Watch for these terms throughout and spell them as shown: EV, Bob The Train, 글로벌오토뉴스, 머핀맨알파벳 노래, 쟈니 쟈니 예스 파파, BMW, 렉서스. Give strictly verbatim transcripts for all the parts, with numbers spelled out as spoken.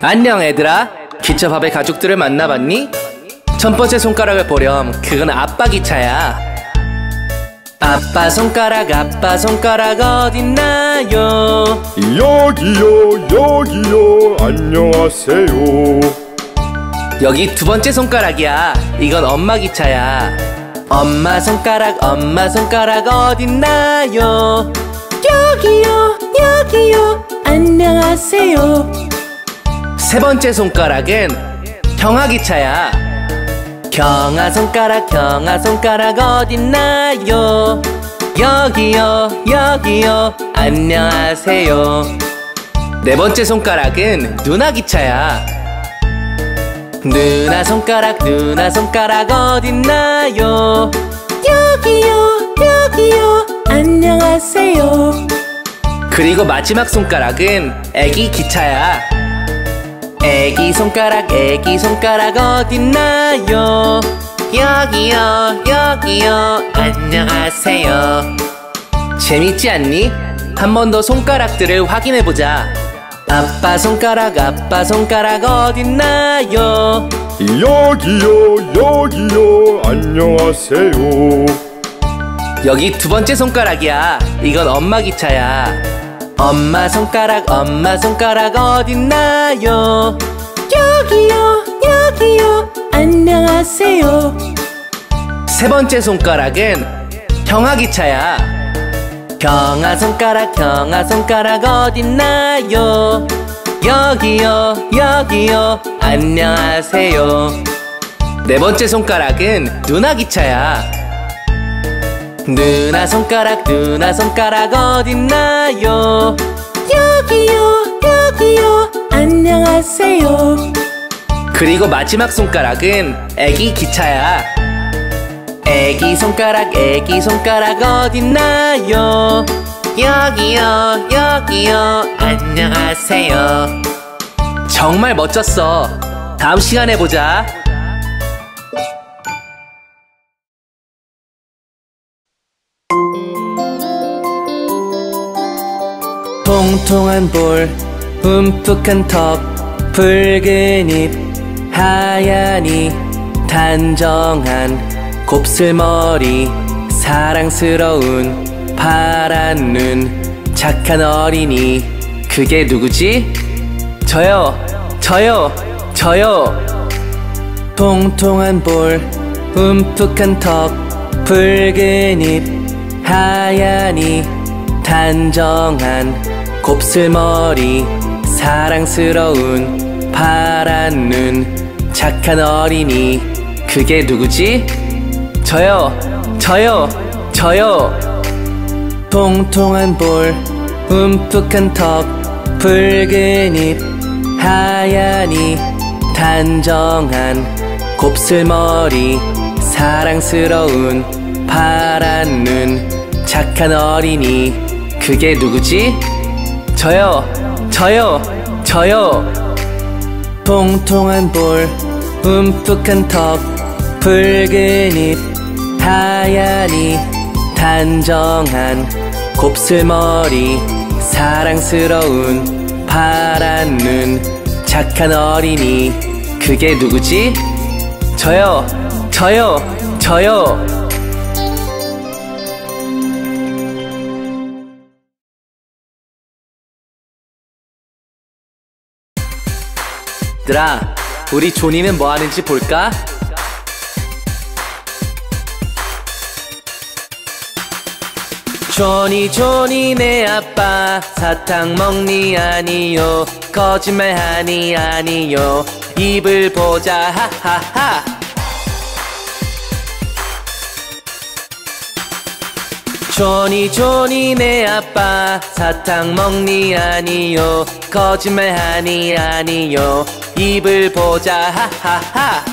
안녕 얘들아, 기차밥의 가족들을 만나봤니? 첫 번째 손가락을 보렴. 그건 아빠 기차야. 아빠 손가락, 아빠 손가락 어딨나요? 여기요, 여기요, 안녕하세요. 여기 두 번째 손가락이야. 이건 엄마 기차야. 엄마 손가락, 엄마 손가락 어딨나요? 여기요, 여기요, 안녕하세요. 세 번째 손가락은 경아 기차야. 경아 손가락, 경아 손가락 어딨나요? 여기요, 여기요, 안녕하세요. 네 번째 손가락은 누나 기차야. 누나 손가락, 누나 손가락 어딨나요? 여기요, 여기요, 안녕하세요. 그리고 마지막 손가락은 애기 기차야. 애기 손가락, 애기 손가락 어딨나요? 여기요, 여기요, 안녕하세요. 재밌지 않니? 한 번 더 손가락들을 확인해보자. 아빠 손가락, 아빠 손가락 어딨나요? 여기요, 여기요, 안녕하세요. 여기 두 번째 손가락이야. 이건 엄마 기차야. 엄마 손가락, 엄마 손가락 어딨나요? 여기요, 여기요, 안녕하세요. 세 번째 손가락은 경아 기차야. 경아 손가락, 경아 손가락 어딨나요? 여기요, 여기요, 안녕하세요. 네 번째 손가락은 누나 기차야. 누나 손가락, 누나 손가락 어딨나요? 여기요, 여기요, 안녕하세요. 그리고 마지막 손가락은 애기 기차야. 애기 손가락, 애기 손가락 어딨나요? 여기요, 여기요, 안녕하세요. 정말 멋졌어. 다음 시간에 보자. 통통한 볼, 움푹한 턱, 붉은 입, 하얀 이, 단정한 곱슬머리, 사랑스러운 파란 눈, 착한 어린이. 그게 누구지? 저요, 저요, 저요. 통통한 볼, 움푹한 턱, 붉은 입, 하얀 이, 단정한 곱슬머리, 사랑스러운 파란 눈, 착한 어린이. 그게 누구지? 저요, 저요, 저요. 통통한 볼, 움푹한 턱, 붉은 입, 하얀 이, 단정한 곱슬머리, 사랑스러운 파란 눈, 착한 어린이. 그게 누구지? 저요, 저요, 저요. 통통한 볼, 움푹한 턱, 붉은 입, 하얀 이, 단정한 곱슬머리, 사랑스러운 파란 눈, 착한 어린이. 그게 누구지? 저요, 저요, 저요. 얘들아, 우리 조니는 뭐 하는지 볼까? 조니 조니 내 아빠 사탕 먹니? 아니요. 거짓말 하니? 아니요. 입을 보자. 하하하. 조니 조니 내 아빠 사탕 먹니? 아니요. 거짓말 하니? 아니요. 입을 보자. 하하하.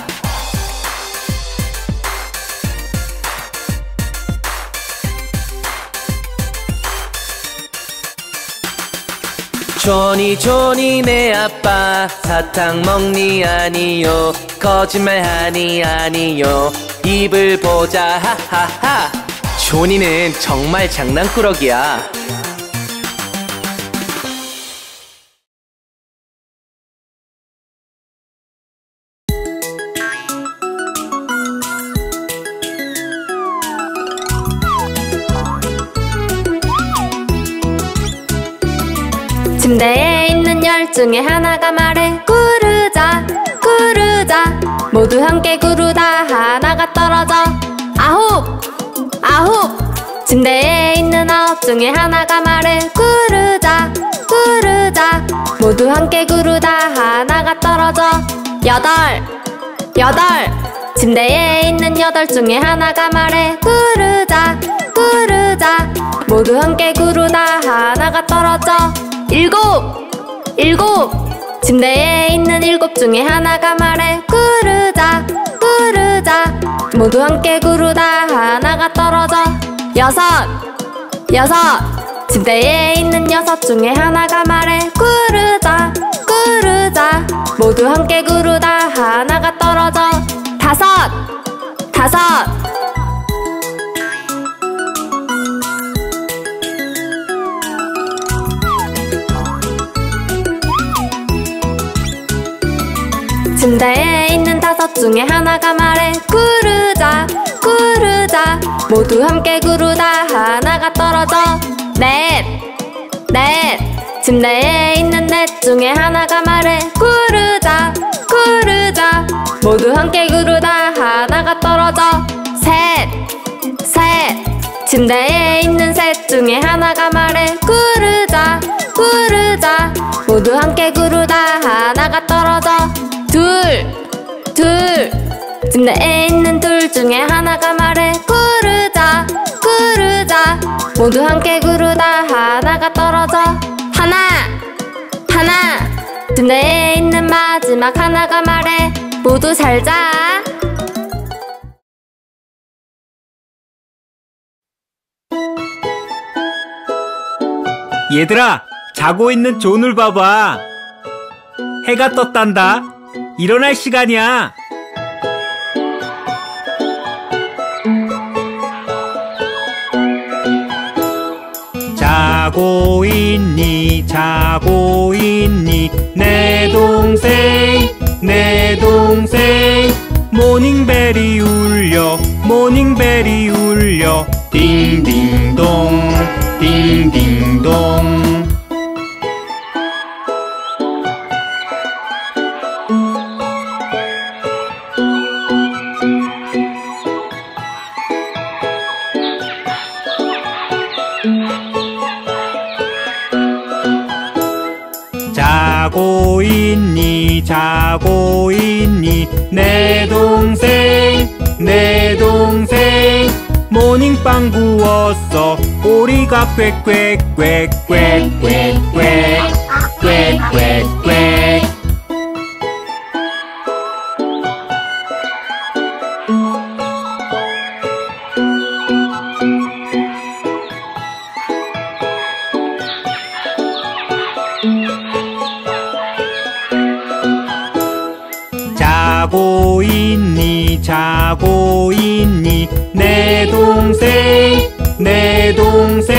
조니 조니 내 아빠 사탕 먹니? 아니요. 거짓말 하니? 아니요. 입을 보자. 하하하. 조니는 정말 장난꾸러기야. 침대에 있는 열 중에 하나가 말해. 구르자 구르자 모두 함께 구르다 하나가 떨어져. 아홉 아홉 침대에 있는 아홉 중에 하나가 말해. 구르자 구르자 모두 함께 구르다 하나가 떨어져. 여덟 여덟 침대에 있는 여덟 중에 하나가 말해. 구르자 구르자 모두 함께 구르다 하나가 떨어져. 일곱 일곱 침대에 있는 일곱 중에 하나가 말해. 구르자 구르자 모두 함께 구르다 하나가 떨어져. 여섯 여섯 침대에 있는 여섯 중에 하나가 말해. 구르자 구르자 모두 함께 구르다 하나가 떨어져. 다섯 다섯 침대에 있는 다섯 중에 하나가 말해. 구르자 구르자 모두 함께 구르다 하나가 떨어져. 넷 넷 침대에 있는 넷 중에 하나가 말해. 구르자 구르자 모두 함께 구르다 하나가 떨어져. 셋 셋 침대에 있는 셋 중에 하나가 말해. 구르자 구르자 모두 함께 구르다 하나가 떨어져. 둘, 둘 침대에 있는 둘 중에 하나가 말해. 구르자, 구르자 모두 함께 구르다 하나가 떨어져. 하나, 하나 침대에 있는 마지막 하나가 말해. 모두 잘 자. 얘들아, 자고 있는 존을 봐봐. 해가 떴단다. 일어날 시간이야. 자고 있니 자고 있니 내 동생 내 동생. 모닝벨이 울려 모닝벨이 울려 딩딩동 딩딩동. 자고 있니 자고 있니 내 동생 내 동생. 모닝빵 구웠어 꼬리가 꽥꽥꽥꽥꽥꽥꽥꽥꽥. 자고 있니 자고 있니 내 동생 내 동생.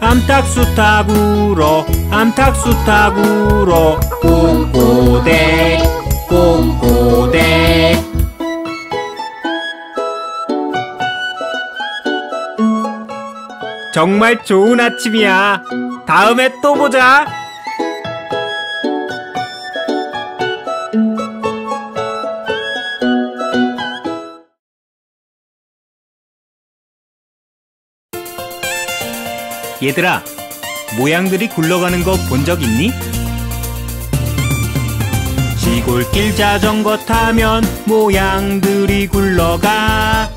암탉수탉 울어 암탉수탉 울어 꼬꼬댁 꼬꼬댁. 정말 좋은 아침이야. 다음에 또 보자. 얘들아, 모양들이 굴러가는 거 본 적 있니? 시골길 자전거 타면 모양들이 굴러가.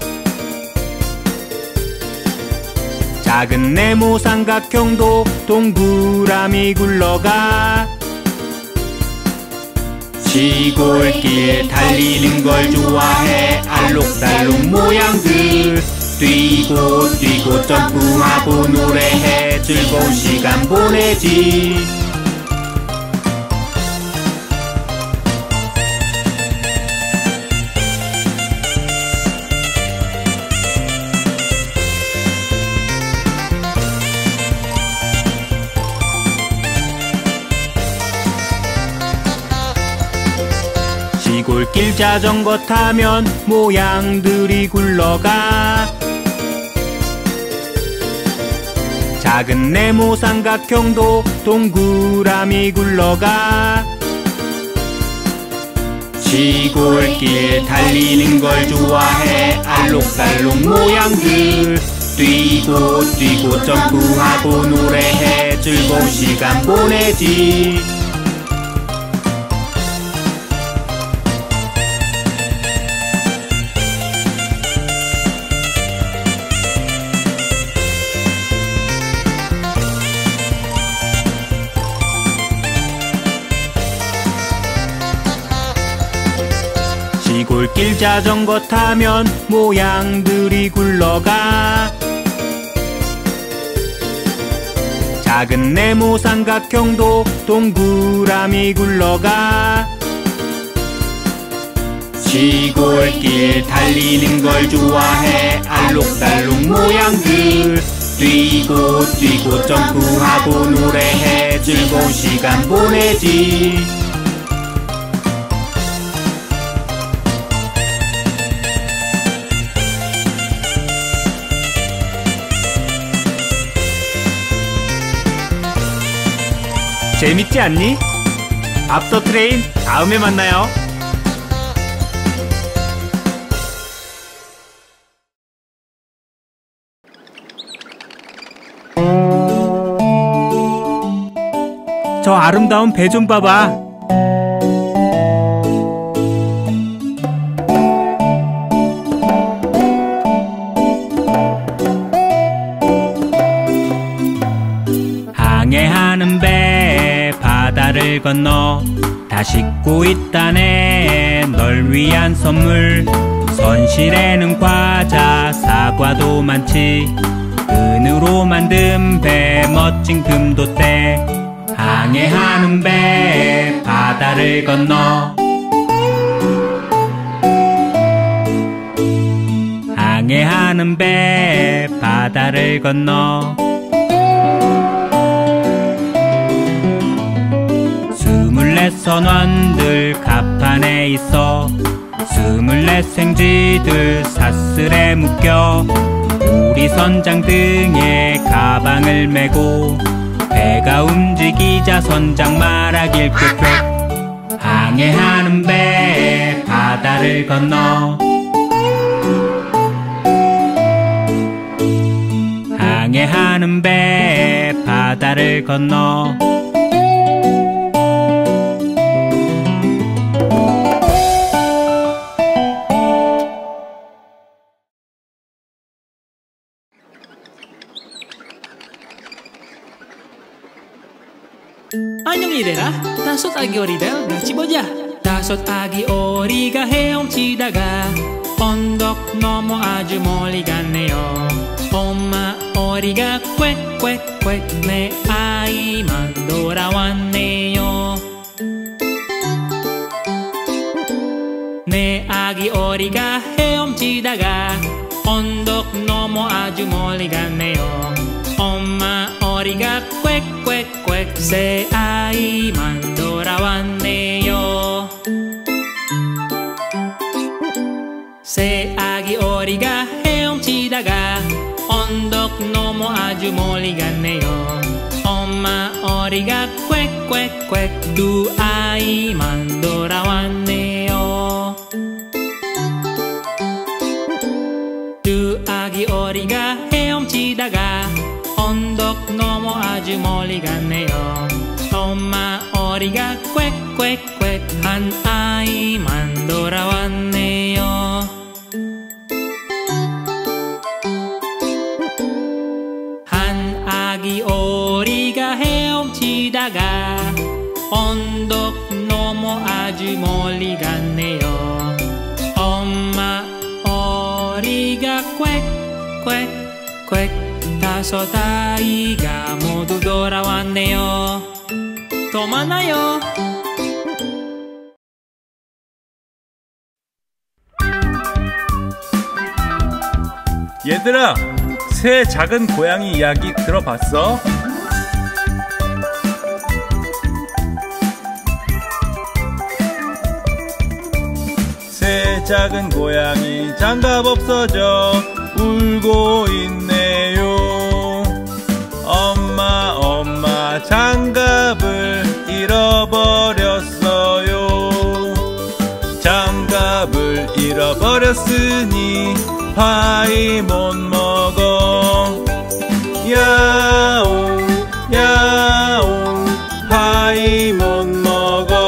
작은 네모 삼각형도 동그라미 굴러가. 시골길 달리는 걸 좋아해. 알록달록 모양들 뛰고 뛰고 점프하고 노래해. 즐거운 시간 보내지. 시골길 자전거 타면 모양들이 굴러가. 작은 네모 삼각형도 동그라미 굴러가. 시골길 달리는 걸 좋아해. 알록달록 모양들 뛰고 뛰고 점프하고 노래해. 즐거운 시간 보내지. 시골길 자전거 타면 모양들이 굴러가. 작은 네모 삼각형도 동그라미 굴러가. 시골길 달리는 걸 좋아해. 알록달록 모양들 뛰고 뛰고 점프하고 노래해. 즐거운 시간 보내지. 재밌지 않니? Bob The Train 다음에 만나요. 저 아름다운 배 좀 봐봐. 항해하는 배 바다를 건너 다 싣고 있다네. 널 위한 선물. 선실에는 과자 사과도 많지. 은으로 만든 배 멋진 금도대. 항해하는 배 바다를 건너. 항해하는 배 바다를 건너. 스물넷 선원들 갑판에 있어. 스물넷 생쥐들 사슬에 묶여. 우리 선장 등에 가방을 메고. 배가 움직이자 선장 말하길 표. 항해하는 배에 바다를 건너. 항해하는 배에 바다를 건너. 안녕이래라. 다섯 아기 오리들 같이 보자. 다섯 아기 오리가 헤엄치다가 언덕 넘어 아주 멀리 갔네요. 엄마 오리가 꽥꽥꽥 내 아이만 돌아왔네요. 내 아기 오리가 헤엄치다가 언덕 넘어 아주 멀리 갔네요. 엄마 오리가 꽥꽥 새 아이만 돌아왔네요. 새 아기 오리가 헤엄치다가 언덕 넘어 아주 멀리 갔네요. 엄마 오리가 꽥꽥꽥 두 아이만 돌아왔네요. 두 아기 오리가 헤엄치다가 언덕 넘어 아주 멀리 갔네요. 엄마 오리가 꽥꽥꽥 한 아이만 돌아왔네요. 한 아기 오리가 헤엄치다가 언덕 넘어 아주 멀리 갔네요. 엄마 오리가 꽥꽥꽥 다섯 아이가 모두 돌아왔네요. 또 만나요. 얘들아, 새 작은 고양이 이야기 들어봤어? 새 작은 고양이 장갑 없어져 울고 있네요. 제가 장갑을 잃어버렸어요. 장갑을 잃어버렸으니 파이 못 먹어. 야옹 야옹 파이 못 먹어.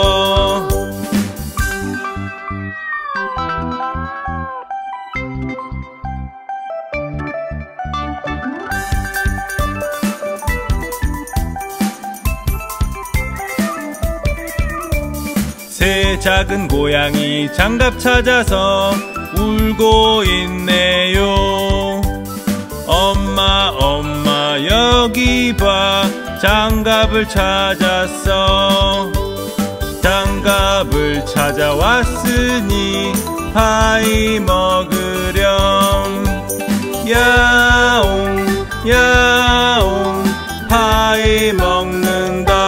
새 작은 고양이 장갑 찾아서 울고 있네요. 엄마 엄마 여기 봐, 장갑을 찾았어. 장갑을 찾아왔으니 파이 먹으렴. 야옹 야옹 파이 먹는다.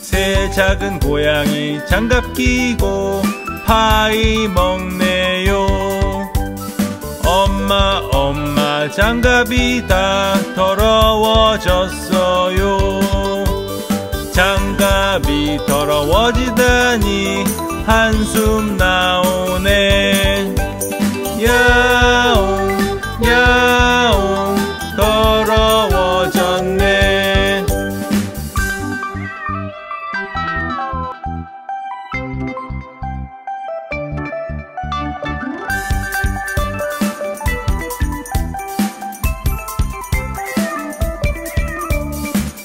새 작은 고양이 장갑 끼고 파이 먹네요. 엄마 엄마 장갑이 다 더러워졌어요. 장갑이 더러워지다니 한숨 나오네. 야옹 야옹 더러워졌네.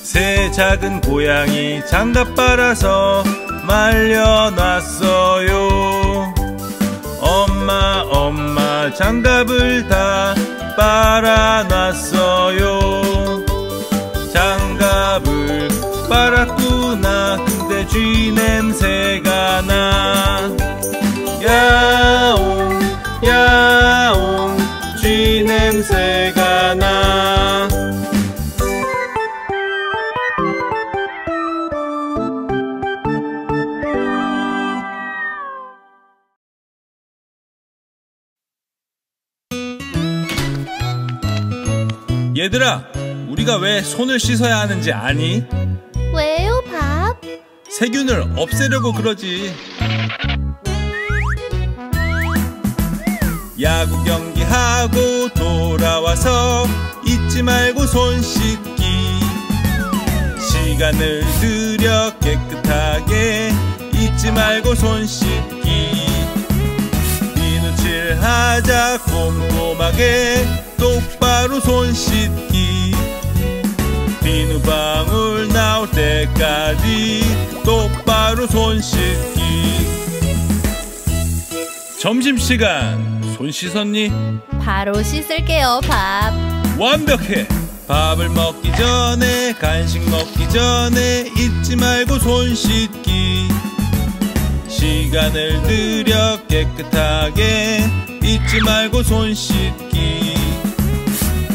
새 작은 고양이 장갑 빨아서 말려놨어요. 엄마 엄마 장갑을 다 빨아놨어요. 장갑을 빨았구나. 근데 쥐 냄새가 나. 야옹 야옹 쥐 냄새가 나. 얘들아, 우리가 왜 손을 씻어야 하는지 아니? 왜요, 밥? 세균을 없애려고 그러지. 야구 경기하고 돌아와서 잊지 말고 손 씻기. 시간을 들여 깨끗하게 잊지 말고 손 씻기. 비누칠하자 꼼꼼하게 똑바로 손 씻기. 비누방울 나올 때까지 똑바로 손 씻기. 점심시간 손 씻었니? 바로 씻을게요, 밥. 완벽해. 밥을 먹기 전에, 간식 먹기 전에 잊지 말고 손 씻기. 시간을 들여 깨끗하게 잊지 말고 손 씻기.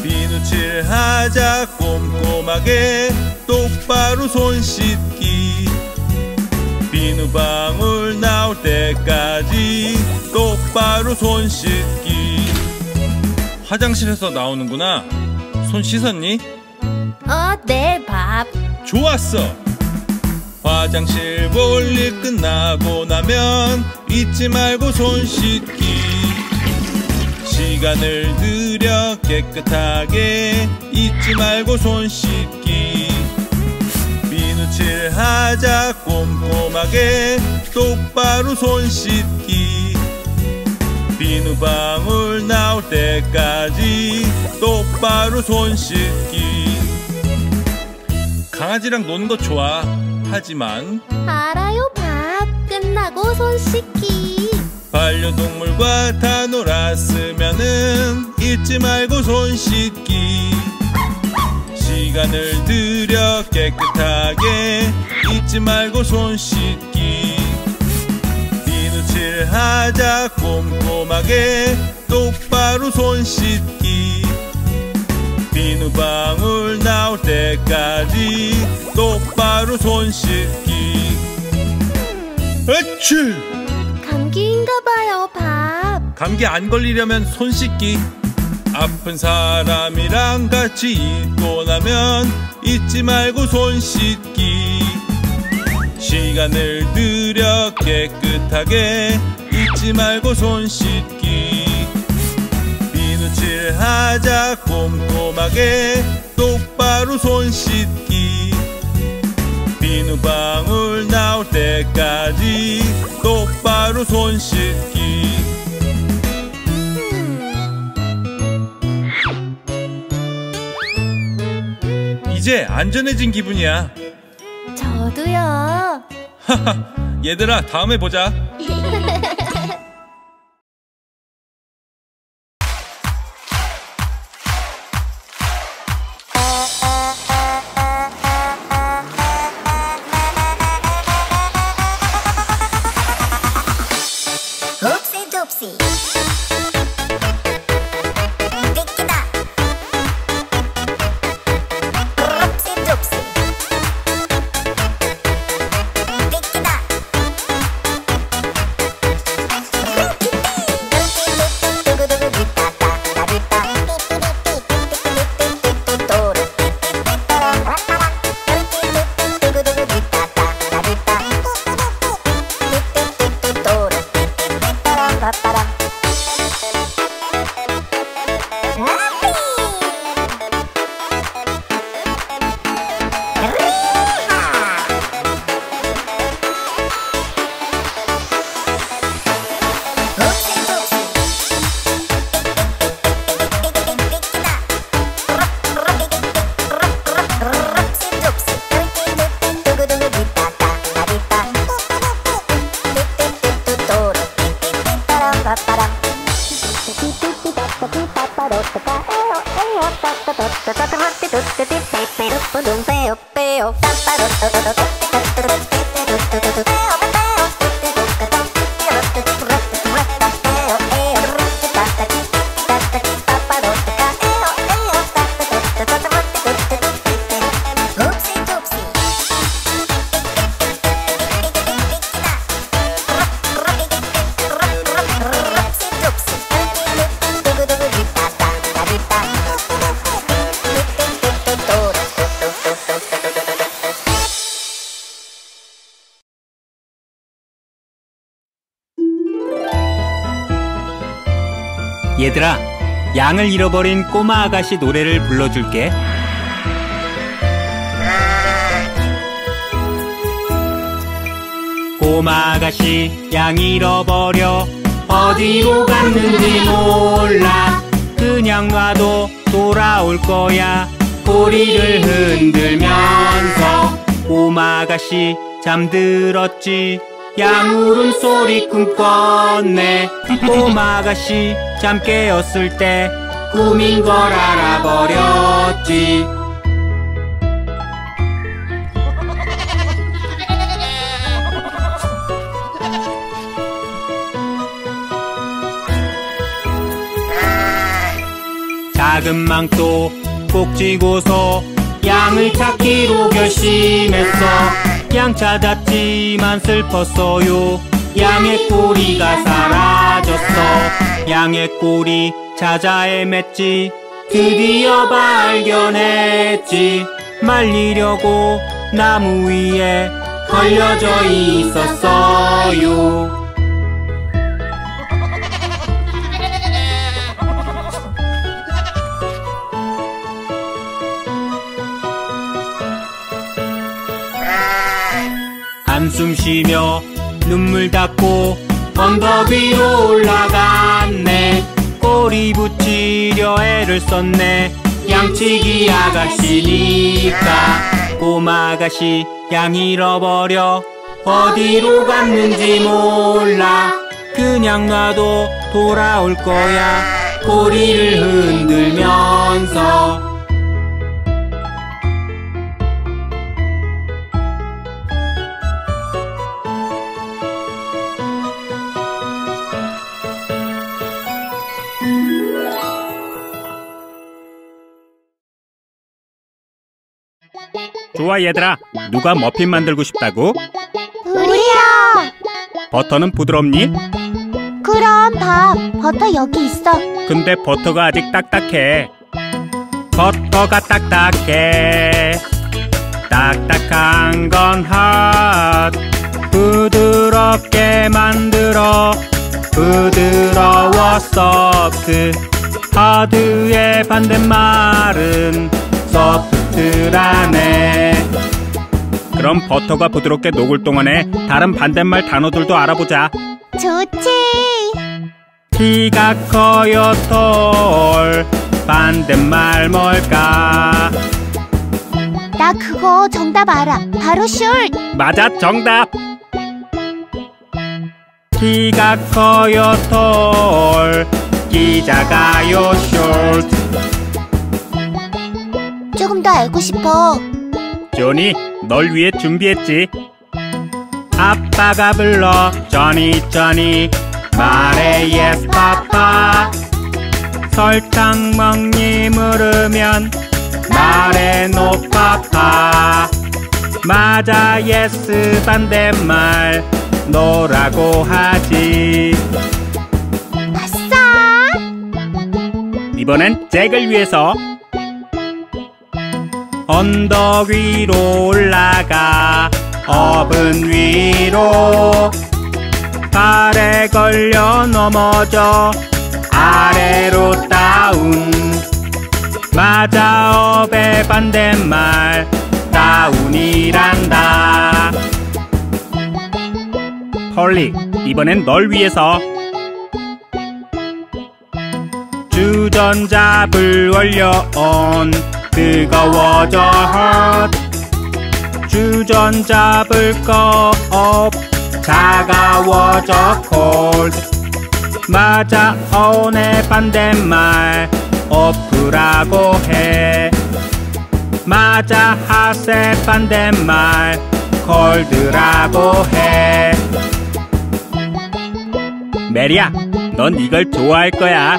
비누칠하자 꼼꼼하게 똑바로 손 씻기. 비누방울 나올 때까지 똑바로 손 씻기. 화장실에서 나오는구나. 손 씻었니? 어, 네, 밥. 좋았어. 화장실 볼일 끝나고 나면 잊지 말고 손 씻기. 시간을 들여 깨끗하게 잊지 말고 손 씻기. 비누칠하자 꼼꼼하게 똑바로 손 씻기. 비누방울 나올 때까지 똑바로 손 씻기. 강아지랑 노는 거 좋아. 하지만 알아요, 밥. 끝나고 손 씻기. 반려동물과 다 놀았으면은 잊지 말고 손 씻기. 시간을 들여 깨끗하게 잊지 말고 손 씻기. 비누칠하자 꼼꼼하게 똑바로 손 씻기. 비누방울 나올 때까지 똑바로 손 씻기. 에취! 감기인가봐요, 밥. 감기 안 걸리려면 손 씻기. 아픈 사람이랑 같이 입고나면 잊지 말고 손 씻기. 시간을 들여 깨끗하게 잊지 말고 손 씻기. 비누칠하자 꼼꼼하게 똑바로 손 씻기. 비누방울 나올 때까지 똑바로 손 씻기. 이제 안전해진 기분이야. 저도요. 하하, 얘들아 다음에 보자. 얘들아, 양을 잃어버린 꼬마 아가씨 노래를 불러줄게. 꼬마 아가씨 양 잃어버려 어디로 갔는지 몰라. 그냥 놔도 돌아올 거야. 꼬리를 흔들면서 꼬마 아가씨 잠들었지. 양 울음소리 꿈꿨네. 꼬마 아가씨 잠 깨었을 때 꿈인 걸 알아버렸지. 작은 망토 꼭 쥐고서 양을 찾기로 결심했어. 양 찾았지만 슬펐어요. 양의 꼬리가 사라졌어. 양의 꼬리 찾아 헤맸지. 드디어 발견했지. 말리려고 나무 위에 걸려져 있었어요. 한숨 쉬며 눈물 닦고 언덕 위로 올라갔네. 꼬리 붙이려 애를 썼네. 양치기 아가씨니까. 꼬마 아가씨 양 잃어버려 어디로 갔는지 몰라. 그냥 놔도 돌아올 거야. 꼬리를 흔들면서 좋아 얘들아, 누가 머핀 만들고 싶다고? 우리야! 버터는 부드럽니? 그럼 밥, 버터 여기 있어. 근데 버터가 아직 딱딱해. 버터가 딱딱해. 딱딱한 건 핫. 부드럽게 만들어. 부드러워 소프트. 하드의 반대말은 소프트라네. 그럼 버터가 부드럽게 녹을 동안에 다른 반대말 단어들도 알아보자. 좋지. 키가 커요 돌. 반대말 뭘까? 나 그거 정답 알아. 바로 슛. 맞아, 정답. 키가 커요 돌. 기자가요 슛. 조금 더 알고 싶어. 조니, 널 위해 준비했지. 아빠가 불러. 조니 조니 말해. Yes, 파파. 설탕 먹니 물으면 말해. No, 파파. 맞아, yes, 반대말 노라고 하지. 아싸! 이번엔 잭을 위해서. 언덕 위로 올라가. 어분 위로. 발에 걸려 넘어져. 아래로 다운. 맞아, 업의 반대말 다운이란다. 펄리, 이번엔 널 위해서. 주전자 불 올려온. 뜨거워져 헛. 주전자 불 꺼업. 차가워져 콜드. 맞아, 온의 반대말 오프라고 해. 맞아, 핫의 반대말 콜드라고 해. 메리야, 넌 이걸 좋아할 거야.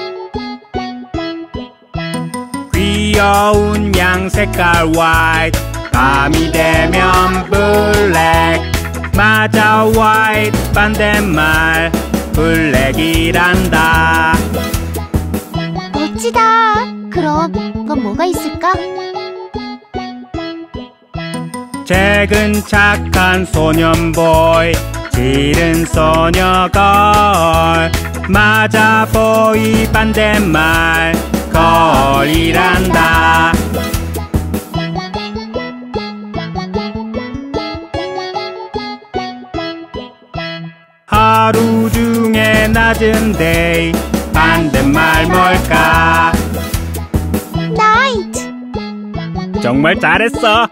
귀여운 양색깔 화이트. 밤이 되면 블랙. 맞아, 화이트 반대말 블랙이란다. 멋지다. 그럼 이건 뭐가 있을까? 잭은 착한 소년보이. 질은 소녀걸. 맞아, 보이 반대말 걸이란다. 하루 중에 낮은 데이. 반대말 뭘까? 나이트. 정말 잘했어.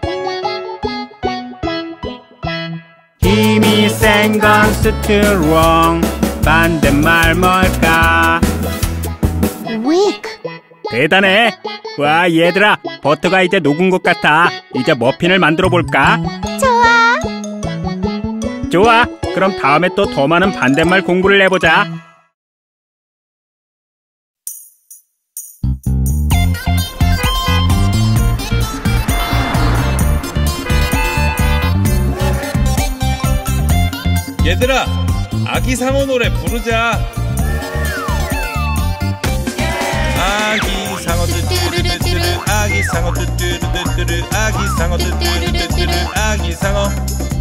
힘이 센 건 스트롱. 반대말 뭘까? 위크. 대단해. 와 얘들아, 버터가 이제 녹은 것 같아. 이제 머핀을 만들어 볼까? 좋아. 좋아. 그럼 다음에 또 더 많은 반대말 공부를 해보자. 얘들아, 아기 상어 노래 부르자. 아기 상어 뚜뚜르뚜뚜르. 아기 상어 뚜뚜르뚜뚜르. 아기 상어 뚜뚜르뚜뚜르. 아기 상어.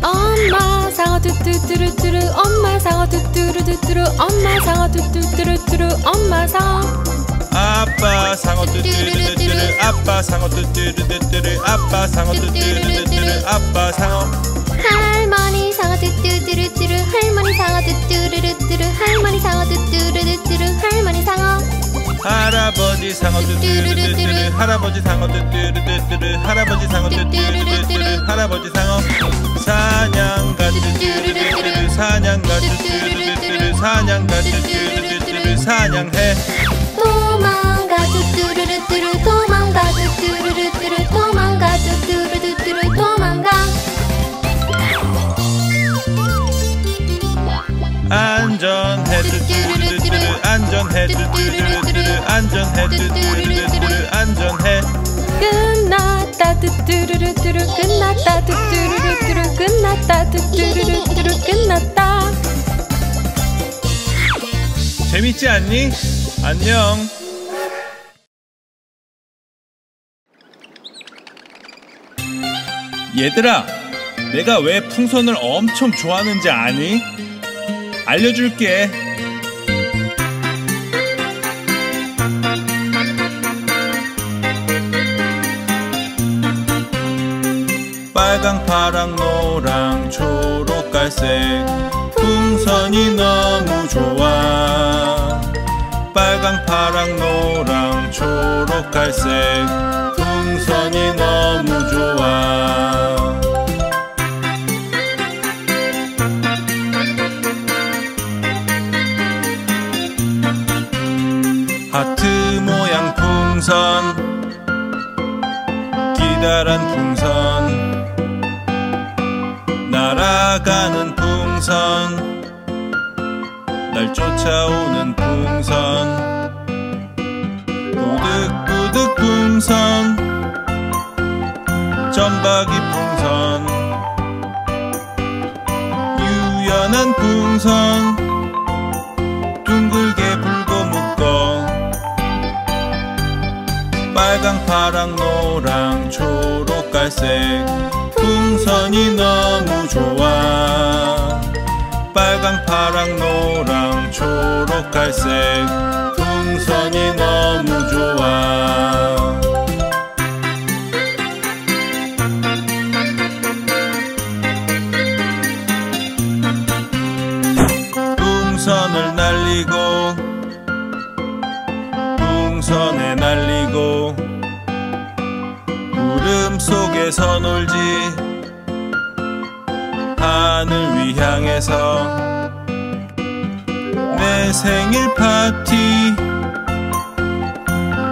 엄마 상어 뚜뚜뚜루뚜루. 엄마 상어 뚜뚜루뚜뚜루. 엄마 상어 뚜뚜뚜루뚜루. 엄마 상어. 아빠 상어 뚜뚜루뚜뚜루. 아빠 상어 뚜뚜루뚜뚜루. 아빠 상어 뚜뚜루뚜뚜루. 아빠 상어. 할머니 상어 뚜뚜루뚜루. 할머니 상어 뚜뚜루뚜루. 할머니 상어 뚜뚜루뚜루. 할머니 상어. 할아버지 상어 뚜뚜루뚜루. 할아버지 상어 뚜뚜루뚜루. 할아버지 상어 뚜뚜루뚜루. 할아버지 상어. 사냥가 뚜뚜루뚜루. 사냥가 뚜뚜루뚜루. 사냥가 뚜뚜루뚜루. 사냥해. 도망가 뚜뚜루뚜루. 도망가 뚜뚜루뚜루. 도망가 뚜뚜루뚜루. 도망가. 안전해 뚜뚜루뚜루. 안전해 뚜뚜루뚜루. 안전해 뚜뚜루뚜루. 안전해. 끝났다 뚜뚜루루 뚜루 끝났다 뚜뚜루루 뚜루 끝났다 뚜뚜루루 뚜루 끝났다. 재밌지 않니? 안녕. 얘들아, 내가 왜 풍선을 엄청 좋아하는지 아니? 알려줄게. 빨강, 파랑, 노랑, 초록, 갈색 풍선이 너무 좋아. 빨강, 파랑, 노랑, 초록, 갈색 풍선이 너무 좋아. 하트 모양 풍선, 기다란 풍선, 날아가는 풍선, 날 쫓아오는 풍선, 꾸득꾸득 풍선, 점박이 풍선, 유연한 풍선, 둥글게 불고 묶어. 빨강, 파랑, 노랑, 초록, 갈색 풍선이 너무 좋아. 빨강, 파랑, 노랑, 초록, 갈색 풍선이 너무 좋아. 풍선을 날리고 풍선에 날리고 구름 속에서 놀지. 하늘 위 향해서 내 생일 파티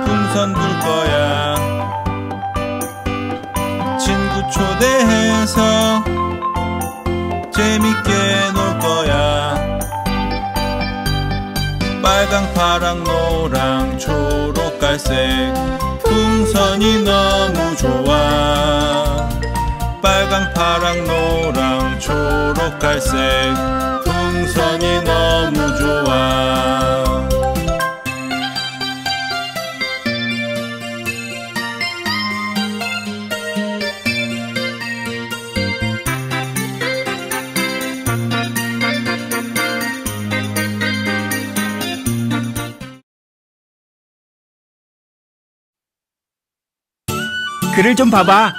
풍선 불 거야. 친구 초대해서 재밌게 놀 거야. 빨강, 파랑, 노랑, 초록, 갈색 풍선이 너무 좋아. 빨강, 파랑, 노랑, 초록, 갈색 풍선이 너무 좋아. 그를 좀 봐봐.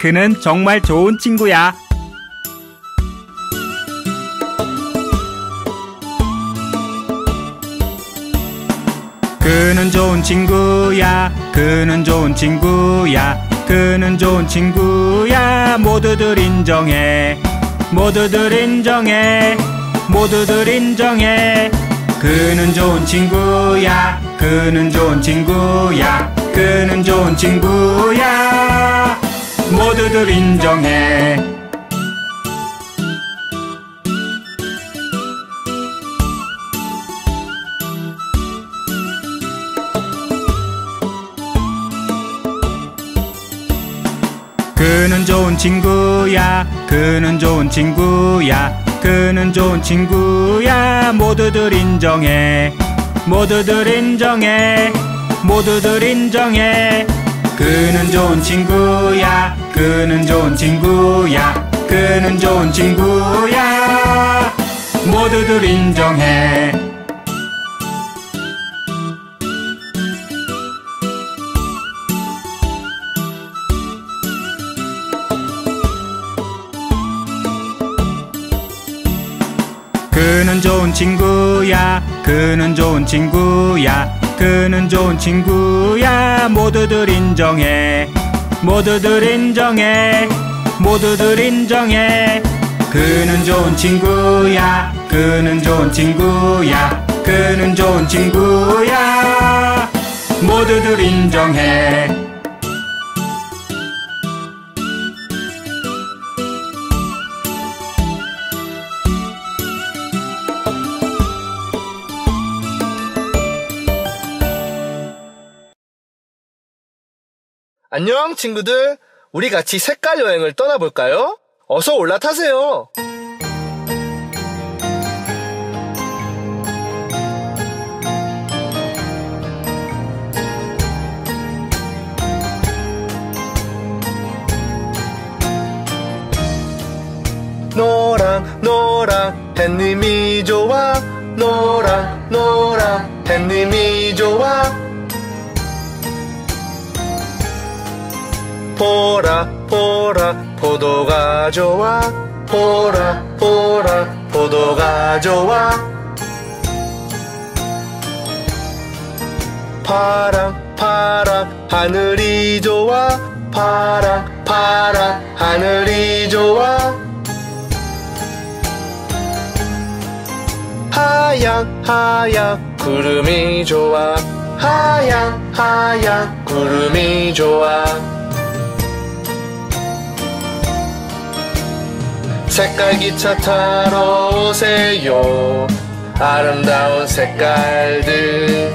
그는 정말 좋은 친구야. 그는 좋은 친구야. 그는 좋은 친구야. 그는 좋은 친구야. 모두들 인정해. 모두들 인정해. 모두들 인정해. 그는 좋은 친구야. 그는 좋은 친구야. 그는 좋은 친구야. 모두들 인정해. 그는 좋은 친구야. 그는 좋은 친구야. 그는 좋은 친구야. 모두들 인정해. 모두들 인정해. 모두들 인정해. 그는 좋은 친구야. 그는 좋은 친구야. 그는 좋은 친구야. 모두들 인정해. 그는 좋은 친구야. 그는 좋은 친구야. 그는 좋은 친구야. 모두들 인정해. 모두들 인정해. 모두들 인정해. 그는 좋은 친구야. 그는 좋은 친구야. 그는 좋은 친구야. 모두들 인정해. 안녕 친구들, 우리 같이 색깔 여행을 떠나볼까요? 어서 올라타세요. 노랑 노랑 햇님이 좋아, 노랑 노랑 햇님이 좋아. 보라 보라 포도가 좋아, 보라 보라 포도가 좋아. 파랑 파랑 하늘이 좋아, 파랑 파랑 하늘이 좋아. 하얀 하얀 구름이 좋아, 하얀 하얀 구름이 좋아. 색깔 기차 타러 오세요, 아름다운 색깔들.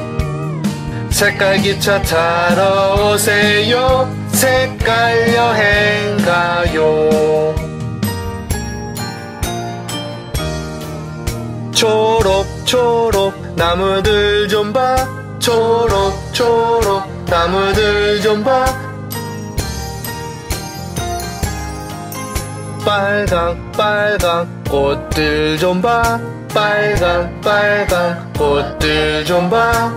색깔 기차 타러 오세요, 색깔 여행 가요. 초록 초록 나무들 좀 봐, 초록 초록 나무들 좀 봐. 빨강 빨강 꽃들 좀 봐, 빨강 빨강 꽃들 좀 봐.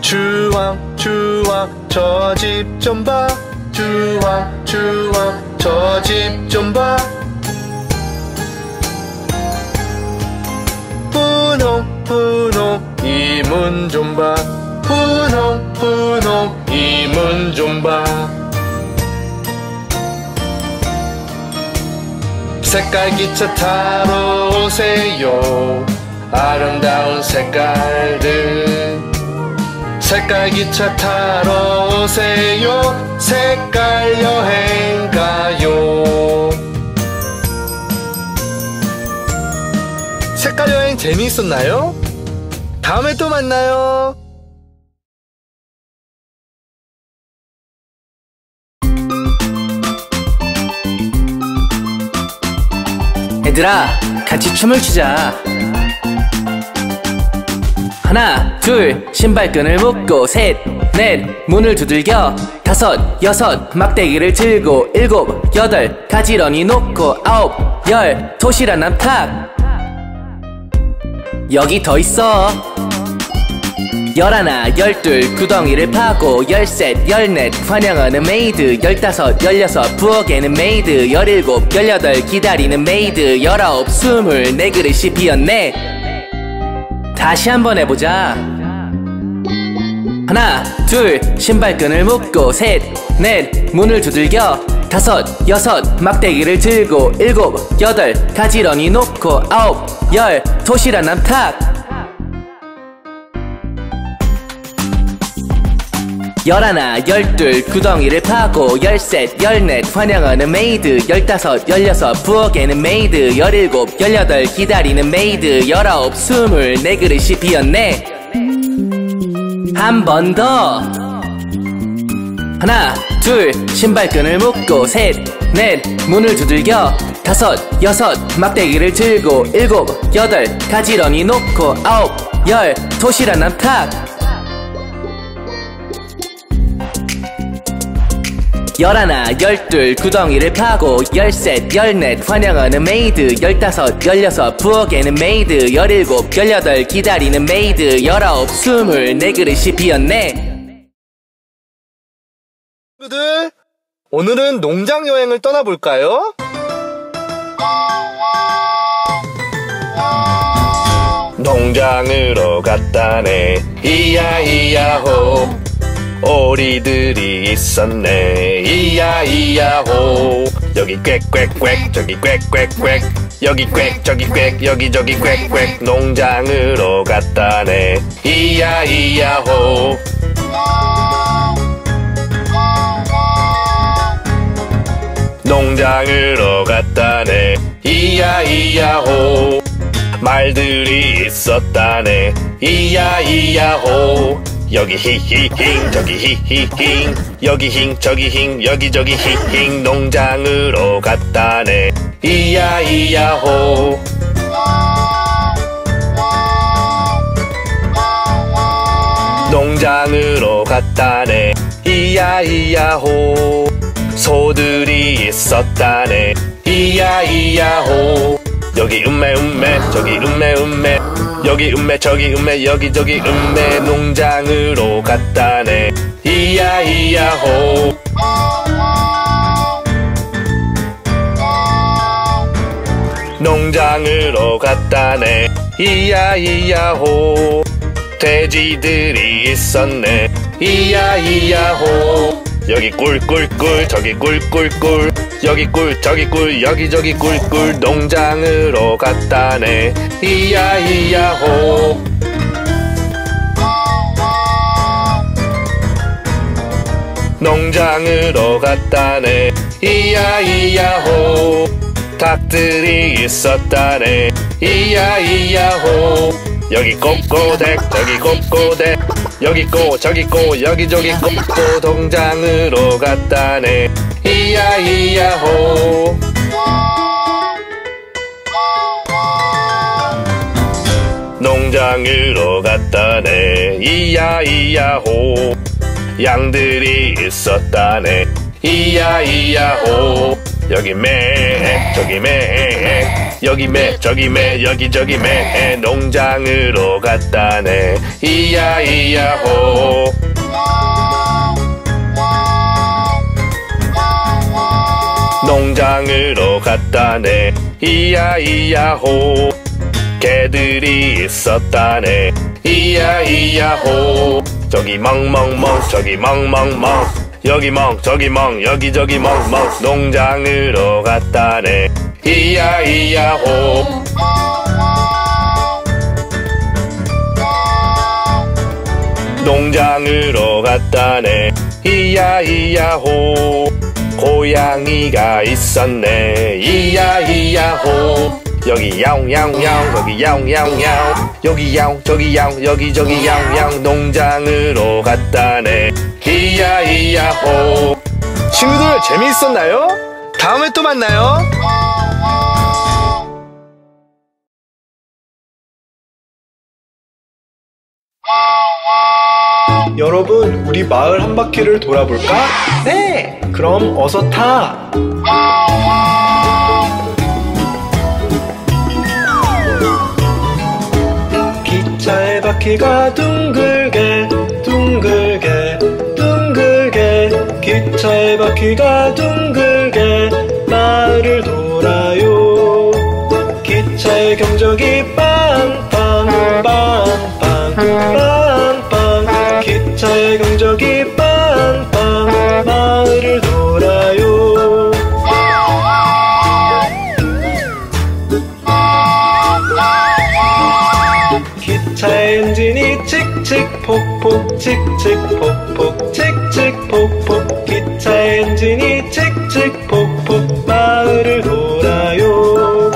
주황 주황 저 집 좀 봐, 주황 주황 저 집 좀 봐. 분홍 분홍 이 문 좀 봐, 분홍 분홍 이 문 좀 봐. 색깔 기차 타러 오세요, 아름다운 색깔들. 색깔 기차 타러 오세요, 색깔 여행 가요. 색깔 여행 재미있었나요? 다음에 또 만나요. 얘들아, 같이 춤을 추자. 하나, 둘, 신발끈을 묶고, 셋, 넷, 문을 두들겨, 다섯, 여섯, 막대기를 들고, 일곱, 여덟, 가지런히 놓고, 아홉, 열, 도시락 남탁. 여기 더 있어. 열하나 열둘 구덩이를 파고, 열셋 열넷 환영하는 메이드, 열다섯 열여섯 부엌에는 메이드, 열일곱 열여덟 기다리는 메이드, 열아홉 스물 내 그릇이 비었네. 다시 한번 해보자. 하나 둘 신발끈을 묶고, 셋 넷 문을 두들겨, 다섯 여섯 막대기를 들고, 일곱 여덟 가지런히 놓고, 아홉 열 도시락 남탁. 열하나 열둘 구덩이를 파고, 열셋 열넷 환영하는 메이드, 열다섯 열여섯 부엌에는 메이드, 열일곱 열여덟 기다리는 메이드, 열아홉 스물 내 그릇이 비었네. 한 번 더. 하나 둘 신발끈을 묶고, 셋 넷 문을 두들겨, 다섯 여섯 막대기를 들고, 일곱 여덟 가지런히 놓고, 아홉 열 도시락 남탁. 열하나 열둘 구덩이를 파고, 열셋 열넷 환영하는 메이드, 열다섯 열여섯 부엌에는 메이드, 열일곱 열여덟 기다리는 메이드, 열아홉 스물 내 그릇이 비었네. 친구들, 오늘은 농장 여행을 떠나볼까요? 농장으로 갔다네, 이야이야호. 오리들이 있었네, 이야이야호. 여기 꽥꽥꽥 저기 꽥꽥꽥, 여기 꽥 저기 꽥 여기저기 꽥꽥. 농장으로 갔다네, 이야이야호. 농장으로 갔다네, 이야이야호. 말들이 있었다네, 이야이야호. 여기 히히힝 저기 히히힝 여기 힝 저기 힝 여기저기 히힝 농장으로 갔다네. 이야 이야호 농장으로 갔다네. 이야 이야호 소들이 있었다네. 이야 이야호 여기 음메 음메 저기 음메 음메 여기 음메 저기 음메 여기저기 음메 농장으로 갔다네. 이야 이야호 농장으로 갔다네. 이야 이야호 돼지들이 있었네. 이야 이야호 여기 꿀꿀꿀 저기 꿀꿀꿀 여기 꿀 저기 꿀 여기저기 꿀꿀 농장으로 갔다네. 이야 이야호 농장으로 갔다네. 이야 이야호 닭들이 있었다네. 이야 이야호 여기 꼬꼬댁 저기 꼬꼬댁 여기 꼬 저기 꼬 여기저기 꼬꼬 농장으로 갔다네. 이야 이야호 농장으로 갔다네. 이야 이야호 양들이 있었다네. 이야 이야호 여기 매 저기 매 여기 매 저기 매 여기저기 매 농장으로 갔다네. 이야 이야호 농장으로 갔다네. 이야 이야호 개들이 있었다네. 이야 이야호 저기 멍멍멍 저기 멍멍멍 여기 멍 저기 멍 여기저기 멍멍 농장으로 갔다네. 이야 이야호 농장으로 갔다네. 이야 이야호 고양이가 있었네. 이야 이야호 여기 야옹야옹야옹 여기 야옹야옹야옹 여기 야옹 저기 야옹 여기저기 야옹야옹 농장으로 갔다네. 이야 이야호 친구들 재미있었나요? 다음에 또 만나요. 여러분, 우리 마을 한 바퀴를 돌아볼까? 네! 그럼 어서 타! 기차의 바퀴가 둥글게 둥글게 둥글게 기차의 바퀴가 둥글게 마을을 돌아요. 기차의 경적이 빵빵 빵빵 빵빵 기차의 경적이 빵빵 마을을 돌아요. 기차의 엔진이 칙칙폭폭 칙칙폭폭 칙칙폭폭 기차의 엔진이 칙칙폭폭 마을을 돌아요.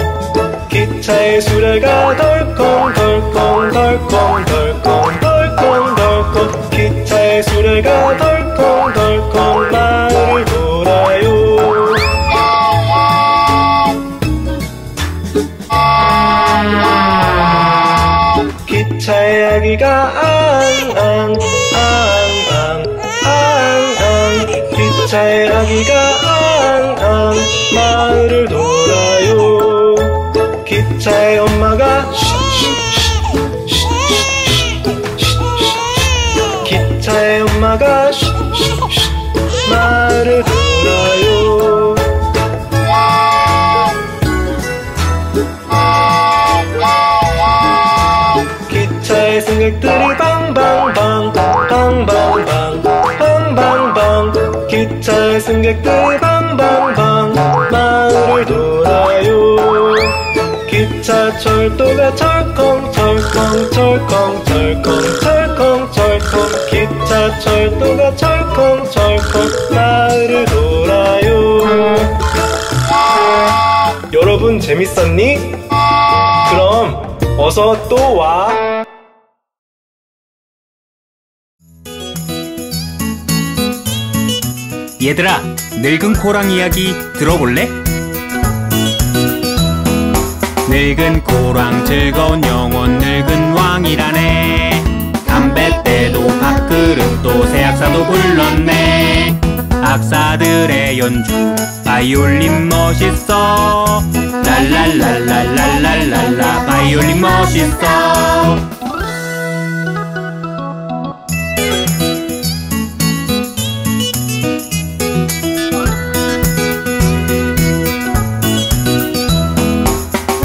기차의 수레가 덜컹덜컹 덜컹덜컹 기차의 수레가 덜컹덜컹 마을을 돌아요. 기차의 아기가 앙앙 앙앙 앙앙 기차의 아기가 앙앙 마을을 돌아요. 기차의 엄마가 기차의 엄마가 말을 들어요. 기차의 승객들이 방방방 방방방 방방방 기차의 승객들이 방방방 말을 돌아요. 기차 철도가 철컹 철컹 철컹 철컹 철컹 철컹 기차 철도가 철컹 철컹 마을을 돌아요. 여러분 재밌었니? 그럼 어서 또 와. 얘들아, 늙은 코랑 이야기 들어볼래? 늙은 코랑 즐거운 영혼 늙은 왕이라네. 담배 떼도 밥그릇도 새 악사도 불렀네. 악사들의 연주 바이올린 멋있어. 랄랄랄랄랄랄라 바이올린 멋있어.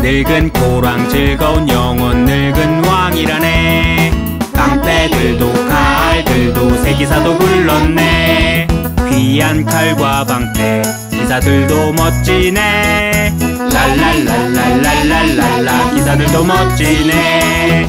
늙은 코랑 즐거운 영혼 늙은 왕이라네. 깡패들도 칼들도 새기사도 불렀네. 귀한 칼과 방패 기사들도 멋지네. 랄랄랄랄랄랄라 기사들도 멋지네.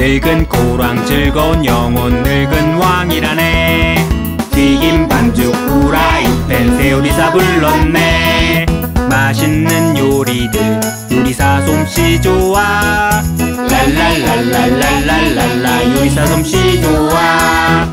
늙은 코랑 즐거운 영혼 늙은 왕이라네. 튀김 반죽 후라이팬 새요리사 불렀네. 맛있는 요리들 요리사 솜씨 좋아. 랄랄랄랄랄랄라 요리사 솜씨 좋아.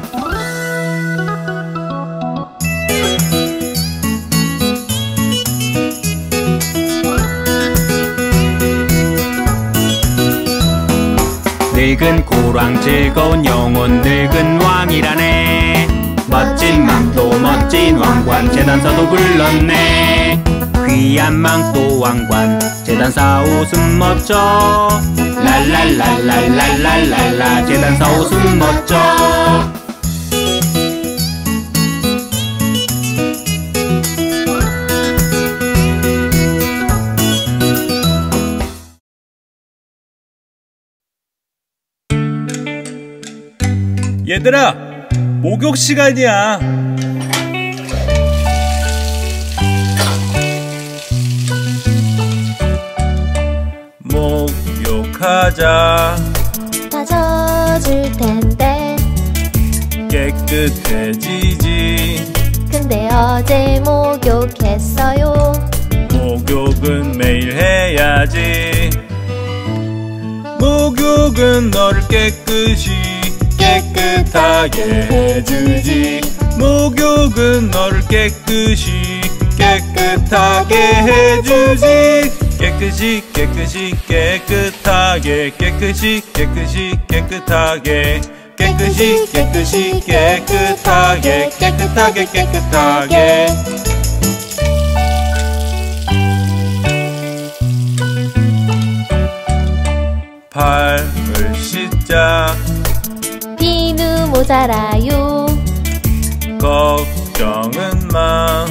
늙은 코랑 즐거운 영혼 늙은 왕이라네. 멋진 망토 멋진 왕관 재단사도 불렀네. 귀한 망토 왕관 재단사 옷은 멋져. 랄랄랄랄랄랄라 재단사 옷은 멋져. 얘들아, 목욕 시간이야. 목욕하자. 다 젖을 텐데 깨끗해지지. 근데 어제 목욕했어요. 목욕은 매일 해야지. 목욕은 너를 깨끗이 깨끗하게 해주지. 목욕은 너를 깨끗이 깨끗하게 해주지. 깨끗이 깨끗이 깨끗하게 깨끗이 깨끗이 깨끗하게 깨끗이 깨끗이 깨끗하게 깨끗하게 깨끗하게. 발을 씻자. 비누 모자라요. 걱정은 마.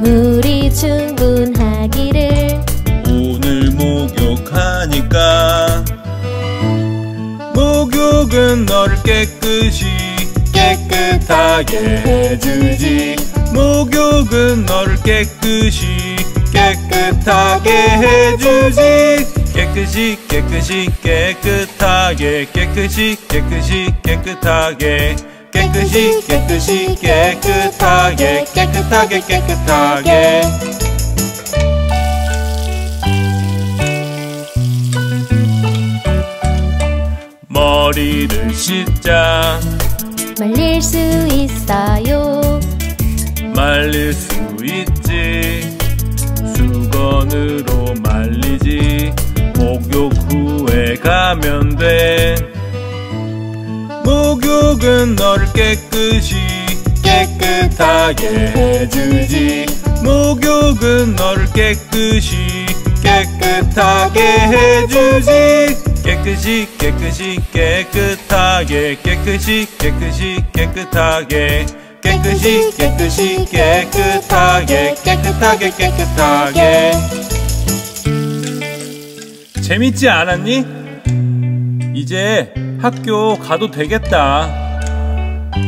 물이 충분하기를. 오늘 목욕하니까. 목욕은 너를 깨끗이 깨끗하게 해주지. 목욕은 너를 깨끗이 깨끗하게 해주지. 깨끗이 깨끗이 깨끗하게 깨끗이 깨끗이 깨끗하게 깨끗이 깨끗이 깨끗하게 깨끗하게 깨끗하게. 머리를 씻자. 말릴 수 있어요. 말릴 수 있지. 수건으로 말리지. 목욕 후에 가면 돼. 목욕은 너를 깨끗이 깨끗하게 해주지. 목욕은 너를 깨끗이 깨끗하게 해주지. 깨끗이 깨끗이 깨끗하게 깨끗이 깨끗이 깨끗하게 깨끗이 깨끗이 깨끗하게 깨끗하게 깨끗하게. 재밌지 않았니? 이제 학교 가도 되겠다.